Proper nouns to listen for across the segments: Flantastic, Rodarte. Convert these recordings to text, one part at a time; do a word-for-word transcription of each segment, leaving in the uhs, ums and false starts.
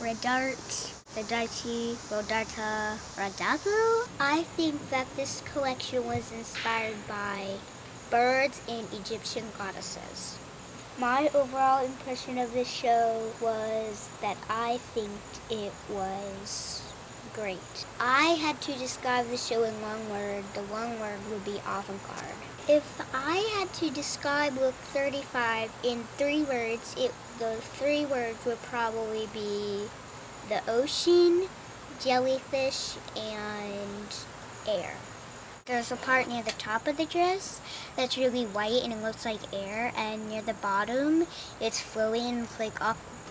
Rodarte, Rodarte, Rodarte, Rodarte. I think that this collection was inspired by birds and Egyptian goddesses. My overall impression of this show was that I think it was great. I had to describe the show in one word. The one word would be avant-garde. If I had to describe Look thirty-five in three words, it, the three words would probably be the ocean, jellyfish, and air. There's a part near the top of the dress that's really white and it looks like air, and near the bottom it's flowing like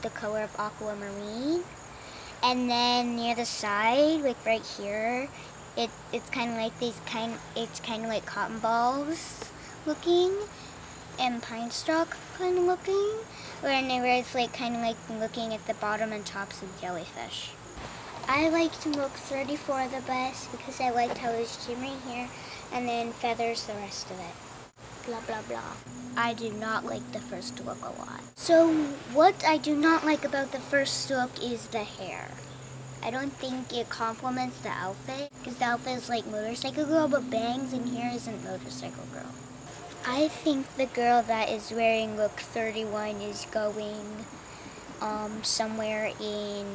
the color of aquamarine. And then near the side, like right here, it it's kind of like these kind it's kind of like cotton balls looking and pine stalk kind of looking, and it's like kind of like looking at the bottom and tops of jellyfish. I liked Look thirty-four the best because I liked how it was shimmering here and then feathers the rest of it. Blah, blah, blah. I do not like the first look a lot. So what I do not like about the first look is the hair. I don't think it complements the outfit because the outfit is like Motorcycle Girl, but bangs in here isn't Motorcycle Girl. I think the girl that is wearing Look thirty-one is going um, somewhere in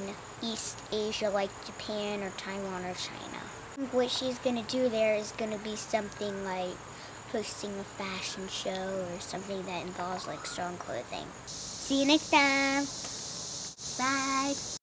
East Asia, like Japan or Taiwan or China. What she's gonna do there is gonna be something like hosting a fashion show or something that involves like strong clothing. See you next time. Bye.